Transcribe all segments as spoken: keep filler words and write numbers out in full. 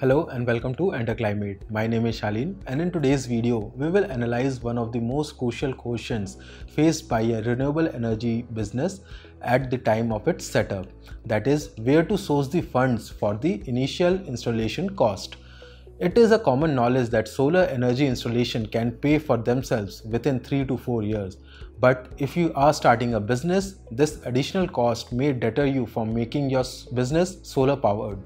Hello and welcome to EnterClimate. My name is Shaleen, and in today's video, we will analyze one of the most crucial questions faced by a renewable energy business at the time of its setup. That is, where to source the funds for the initial installation cost. It is a common knowledge that solar energy installation can pay for themselves within three to four years. But if you are starting a business, this additional cost may deter you from making your business solar powered.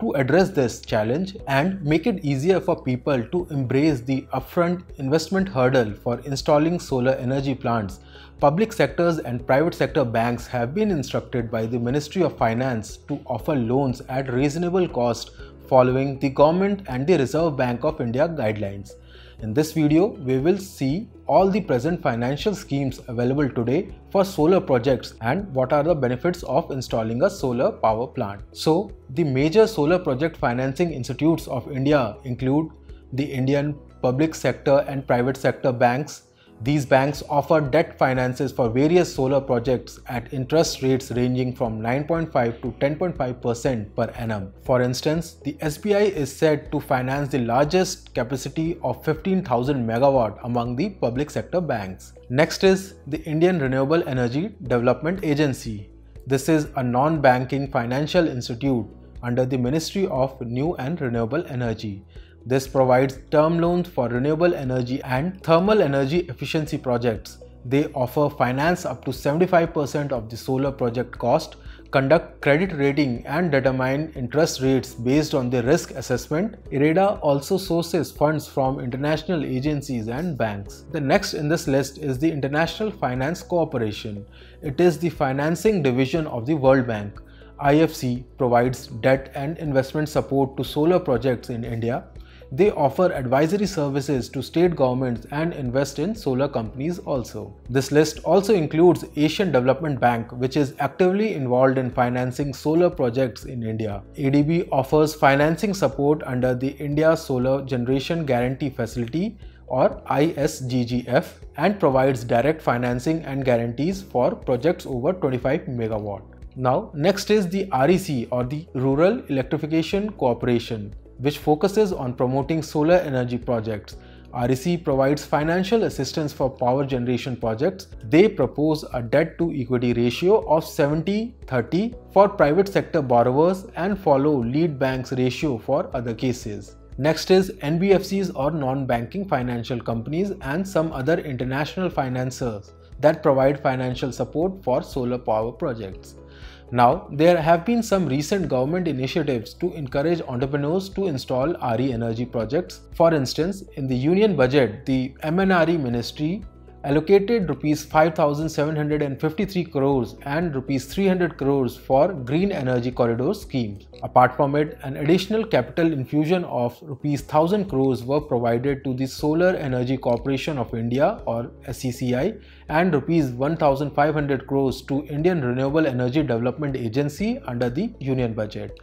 To address this challenge and make it easier for people to embrace the upfront investment hurdle for installing solar energy plants, public sectors and private sector banks have been instructed by the Ministry of Finance to offer loans at reasonable cost following the Government and the Reserve Bank of India guidelines. In this video, we will see all the present financial schemes available today for solar projects and what are the benefits of installing a solar power plant. So, the major solar project financing institutes of India include the Indian public sector and private sector banks. These banks offer debt finances for various solar projects at interest rates ranging from nine point five to ten point five percent per annum. For instance, the S B I is said to finance the largest capacity of fifteen thousand megawatt among the public sector banks. Next is the Indian Renewable Energy Development Agency. This is a non-banking financial institute under the Ministry of New and Renewable Energy. This provides term loans for renewable energy and thermal energy efficiency projects. They offer finance up to seventy-five percent of the solar project cost, conduct credit rating and determine interest rates based on the risk assessment. IREDA also sources funds from international agencies and banks. The next in this list is the International Finance Corporation. It is the financing division of the World Bank. I F C provides debt and investment support to solar projects in India. They offer advisory services to state governments and invest in solar companies also. This list also includes Asian Development Bank, which is actively involved in financing solar projects in India. A D B offers financing support under the India Solar Generation Guarantee Facility or I S G G F and provides direct financing and guarantees for projects over twenty-five megawatt. Now, next is the R E C or the Rural Electrification Corporation, which focuses on promoting solar energy projects. R E C provides financial assistance for power generation projects. They propose a debt-to-equity ratio of seventy thirty for private sector borrowers and follow lead banks ratio for other cases. Next is N B F Cs or non-banking financial companies and some other international financiers that provide financial support for solar power projects. Now, there have been some recent government initiatives to encourage entrepreneurs to install R E energy projects. For instance, in the Union Budget, the M N R E Ministry allocated rupees five thousand seven hundred fifty-three crores and rupees three hundred crores for Green Energy Corridor Scheme. Apart from it, an additional capital infusion of rupees one thousand crores were provided to the Solar Energy Corporation of India or S E C I and rupees one thousand five hundred crores to Indian Renewable Energy Development Agency under the Union Budget.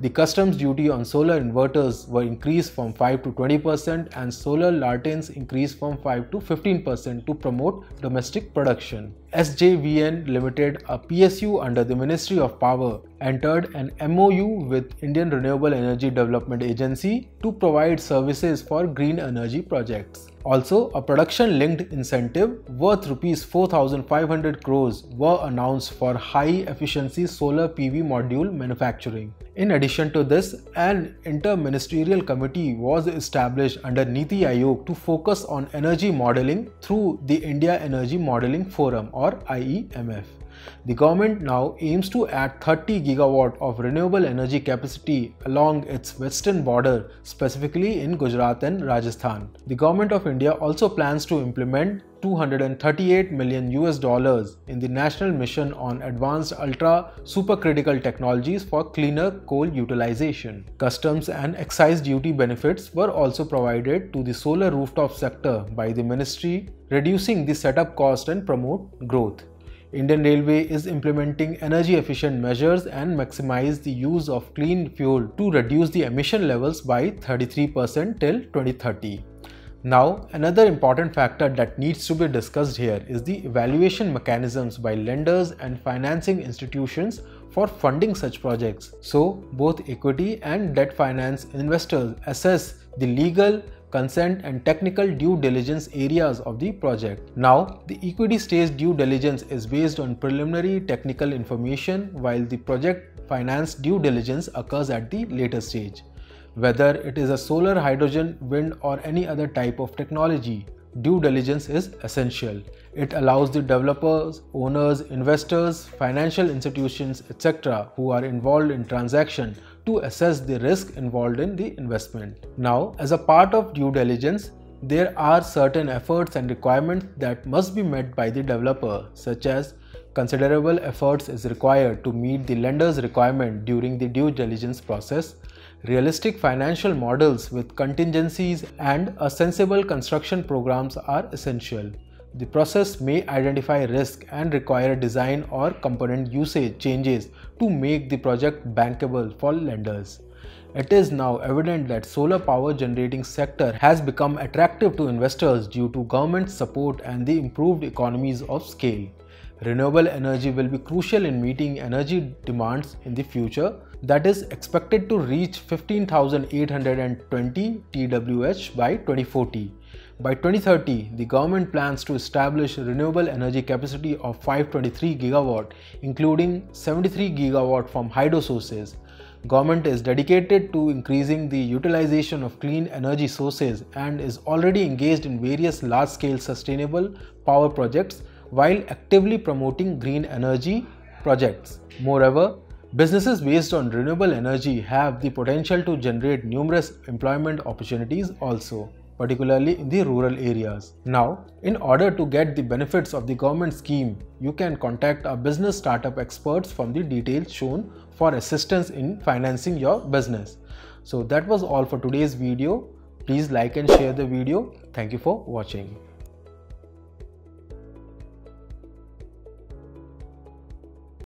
The customs duty on solar inverters were increased from five to twenty percent and solar lanterns increased from five to fifteen percent to promote domestic production. S J V N Limited, a P S U under the Ministry of Power, entered an M O U with Indian Renewable Energy Development Agency to provide services for green energy projects. Also, a production-linked incentive worth rupees four thousand five hundred crores were announced for high-efficiency solar P V module manufacturing. In addition to this, an inter-ministerial committee was established under Niti Aayog to focus on energy modeling through the India Energy Modeling Forum or I E M F. The government now aims to add thirty gigawatt of renewable energy capacity along its western border, specifically in Gujarat and Rajasthan. The Government of India also plans to implement two hundred thirty-eight million U S dollars in the National Mission on Advanced Ultra Supercritical Technologies for cleaner coal utilization. Customs and excise duty benefits were also provided to the solar rooftop sector by the ministry, reducing the setup cost and promote growth. Indian Railway is implementing energy-efficient measures and maximize the use of clean fuel to reduce the emission levels by thirty-three percent till twenty thirty. Now, another important factor that needs to be discussed here is the evaluation mechanisms by lenders and financing institutions for funding such projects. So, both equity and debt finance investors assess the legal, consent and technical due diligence areas of the project. Now, the equity stage due diligence is based on preliminary technical information, while the project finance due diligence occurs at the later stage. Whether it is a solar, hydrogen, wind or any other type of technology, due diligence is essential. It allows the developers, owners, investors, financial institutions, et cetera who are involved in transaction to assess the risk involved in the investment. Now, as a part of due diligence, there are certain efforts and requirements that must be met by the developer, such as considerable efforts is required to meet the lender's requirement during the due diligence process, realistic financial models with contingencies and a sensible construction programs are essential. The process may identify risk and require design or component usage changes to make the project bankable for lenders. It is now evident that solar power generating sector has become attractive to investors due to government support and the improved economies of scale. Renewable energy will be crucial in meeting energy demands in the future that is expected to reach fifteen thousand eight hundred twenty T W H by twenty forty. By twenty thirty, the government plans to establish renewable energy capacity of five hundred twenty-three gigawatt, including seventy-three gigawatt from hydro sources. Government is dedicated to increasing the utilization of clean energy sources and is already engaged in various large-scale sustainable power projects while actively promoting green energy projects. Moreover, businesses based on renewable energy have the potential to generate numerous employment opportunities also, particularly in the rural areas. Now, in order to get the benefits of the government scheme, you can contact our business startup experts from the details shown for assistance in financing your business. So that was all for today's video. Please like and share the video. Thank you for watching.